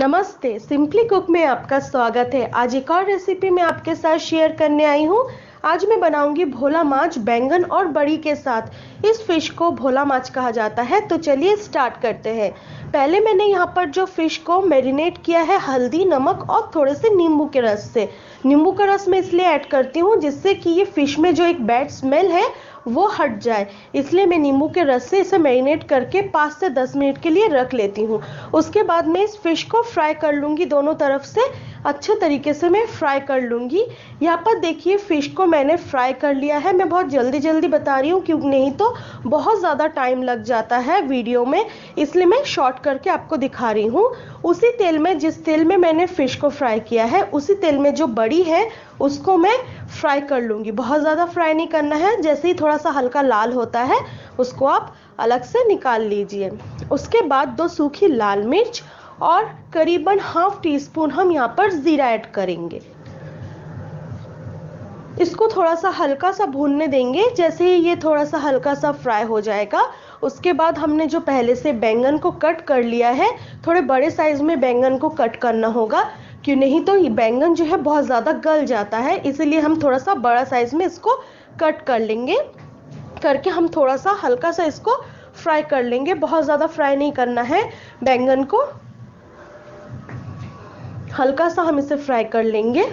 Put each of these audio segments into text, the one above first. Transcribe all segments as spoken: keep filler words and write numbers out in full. नमस्ते, simply cook में आपका स्वागत है। आज एक और रेसिपी मैं आपके साथ शेयर करने आई हूँ। आज मैं बनाऊंगी भोला माछ बैंगन और बड़ी के साथ। इस फिश को भोला माछ कहा जाता है। तो चलिए स्टार्ट करते हैं। पहले मैंने यहाँ पर जो फिश को मैरिनेट किया है हल्दी, नमक और थोड़े से नींबू के रस से। नींबू का रस मैं इसलिए ऐड करती हूँ जिससे कि ये फिश में जो एक बैड स्मेल है वो हट जाए, इसलिए मैं नींबू के रस से इसे मैरिनेट करके पाँच से दस मिनट के लिए रख लेती हूँ। उसके बाद मैं इस फिश को फ्राई कर लूँगी, दोनों तरफ से अच्छे तरीके से मैं फ्राई कर लूँगी। यहाँ पर देखिए फिश को मैंने फ्राई कर लिया है। मैं बहुत जल्दी जल्दी बता रही हूँ क्योंकि नहीं तो बहुत ज़्यादा टाइम लग जाता है वीडियो में, इसलिए मैं शॉर्ट करके आपको दिखा रही हूँ। उसी तेल में, जिस तेल में मैंने फिश को फ्राई किया है, उसी तेल में जो बड़ी है उसको मैं फ्राई कर लूँगी। बहुत ज़्यादा फ्राई नहीं करना है, जैसे ही थोड़ा सा हल्का लाल होता है उसको आप अलग से निकाल लीजिए। उसके बाद दो सूखी लाल मिर्च और करीबन हाफ टी स्पून हम यहाँ पर जीरा ऐड करेंगे। इसको थोड़ा सा हल्का सा भूनने देंगे। जैसे ही ये थोड़ा सा हल्का सा फ्राई हो जाएगा, उसके बाद हमने जो पहले से बैंगन को कट कर लिया है, थोड़े बड़े साइज में बैंगन को कट करना होगा क्यों नहीं तो ये बैंगन जो है बहुत ज़्यादा गल जाता है, इसीलिए हम थोड़ा सा बड़ा साइज में इसको कट कर लेंगे करके हम थोड़ा सा हल्का सा इसको फ्राई कर लेंगे। बहुत ज़्यादा फ्राई नहीं करना है बैंगन को, हल्का सा हम इसे फ्राई कर लेंगे।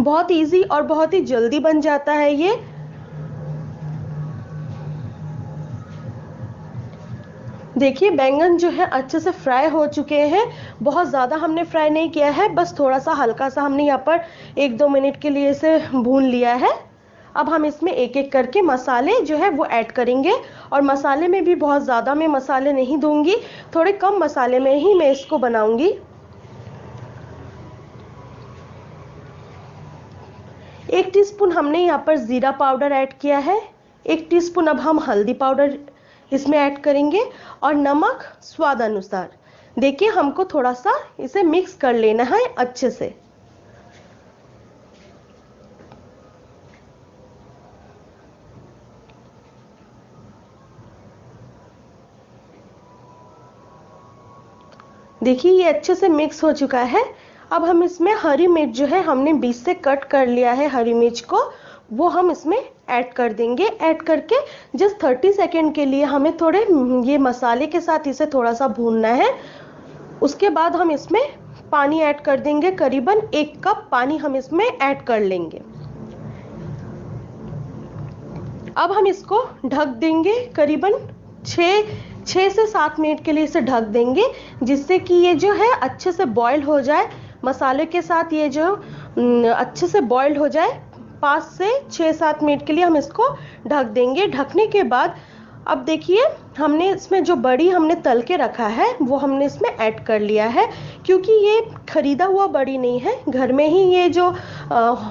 बहुत इजी और बहुत ही जल्दी बन जाता है ये। देखिए बैंगन जो है अच्छे से फ्राई हो चुके हैं। बहुत ज़्यादा हमने फ्राई नहीं किया है, बस थोड़ा सा हल्का सा हमने यहाँ पर एक दो मिनट के लिए इसे भून लिया है। अब हम इसमें एक एक करके मसाले जो है वो ऐड करेंगे। और मसाले में भी बहुत ज़्यादा मैं मसाले नहीं दूंगी, थोड़े कम मसाले में ही मैं इसको बनाऊंगी। एक टीस्पून हमने यहाँ पर ज़ीरा पाउडर ऐड किया है। एक टीस्पून अब हम हल्दी पाउडर इसमें ऐड करेंगे और नमक स्वाद अनुसार। देखिए हमको थोड़ा सा इसे मिक्स कर लेना है अच्छे से। देखिए ये अच्छे से मिक्स हो चुका है। अब हम इसमें हरी मिर्च जो है हमने बीच से कट कर लिया है, हरी मिर्च को वो हम इसमें ऐड कर देंगे। ऐड करके जस्ट तीस सेकेंड के लिए हमें थोड़े ये मसाले के साथ इसे थोड़ा सा भूनना है। उसके बाद हम इसमें पानी ऐड कर देंगे, करीबन एक कप पानी हम इसमें ऐड कर लेंगे। अब हम इसको ढक देंगे, करीबन छः छः से सात मिनट के लिए इसे ढक देंगे जिससे कि ये जो है अच्छे से बॉयल हो जाए, मसाले के साथ ये जो अच्छे से बॉयल हो जाए। पाँच से छः सात मिनट के लिए हम इसको ढक देंगे। ढकने के बाद अब देखिए हमने इसमें जो बड़ी हमने तल के रखा है वो हमने इसमें ऐड कर लिया है। क्योंकि ये खरीदा हुआ बड़ी नहीं है, घर में ही ये जो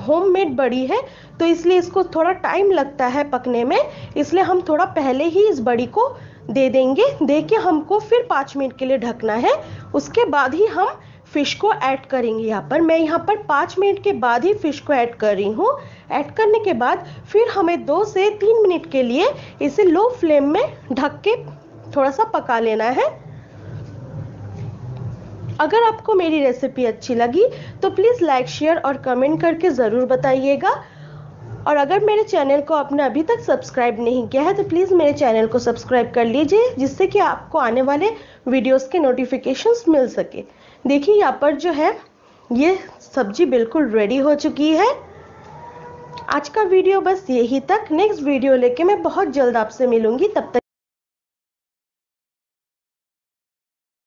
होममेड बड़ी है, तो इसलिए इसको थोड़ा टाइम लगता है पकने में, इसलिए हम थोड़ा पहले ही इस बड़ी को दे देंगे। दे के हमको फिर पाँच मिनट के लिए ढकना है, उसके बाद ही हम फिश को ऐड करेंगे। यहाँ पर मैं यहाँ पर पाँच मिनट के बाद ही फिश को ऐड कर रही हूँ। ऐड करने के बाद फिर हमें दो से तीन मिनट के लिए इसे लो फ्लेम में ढक के थोड़ा सा पका लेना है। अगर आपको मेरी रेसिपी अच्छी लगी तो प्लीज़ लाइक, शेयर और कमेंट करके ज़रूर बताइएगा। और अगर मेरे चैनल को आपने अभी तक सब्सक्राइब नहीं किया है तो प्लीज़ मेरे चैनल को सब्सक्राइब कर लीजिए जिससे कि आपको आने वाले वीडियोस के नोटिफिकेशंस मिल सके। देखिए यहाँ पर जो है ये सब्जी बिल्कुल रेडी हो चुकी है। आज का वीडियो बस यही तक। नेक्स्ट वीडियो लेके मैं बहुत जल्द आपसे मिलूंगी। तब तक